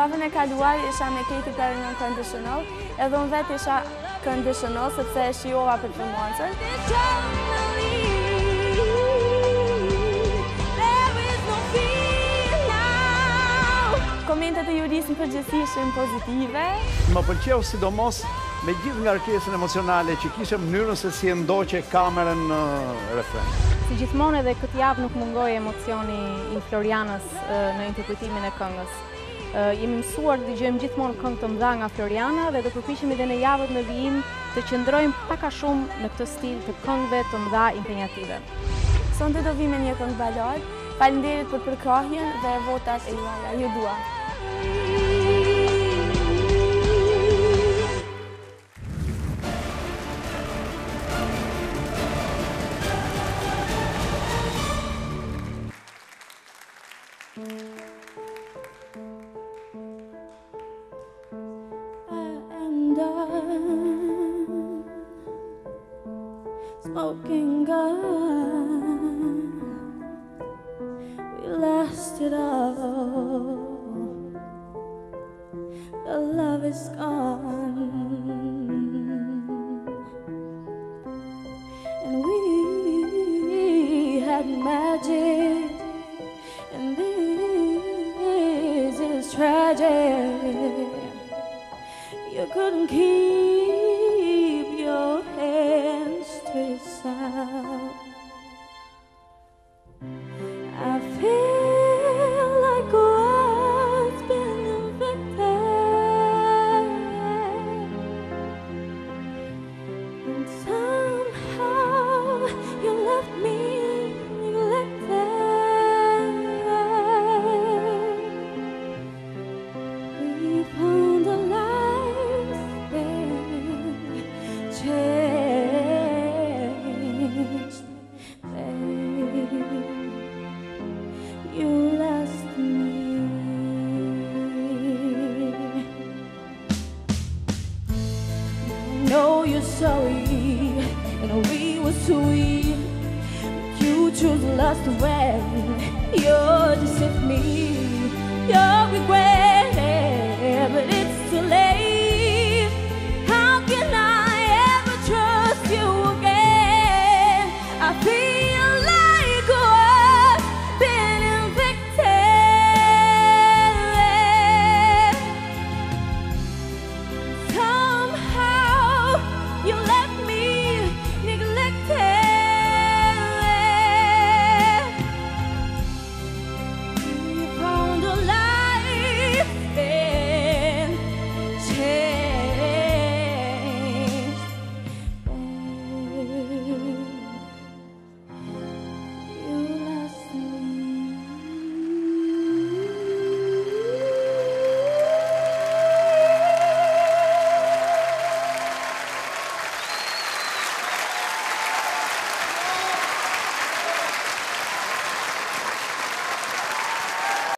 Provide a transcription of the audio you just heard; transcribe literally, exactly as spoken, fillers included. javën e kaluar isha me Katie për në kondicional, edhe unë vetë isha kondicional, sepse e shijova performancën. Komentet e jurisë në përgjithësi ishin pozitive. Më pëlqeu sidomos me gjithë nga rrëkjesën emocionale që kishe mënyrën se si e ndoqe kamerën në refren. Si gjithmonë edhe këtë javë nuk mungoi emocioni i Florianës në interpretimin e këngës. Jemi mësuar të dëgjojmë gjithmonë këngë të mëdha nga Floriana dhe do përpiqemi edhe në javët në vijim të qëndrojmë pak a shumë në këtë stil të këngëve të mëdha impenjative. Sonte do vim me një këngë balad. Faleminderit për përkrahjen dhe votat e juaja, ju dua. And I'm smoking gun. It all, the love is gone, and we had magic, and this is tragic. You couldn't keep your hands to yourself. I feel. Sorry, and we were sweet, but you chose lust when you deceived me. You regret, but it's too late.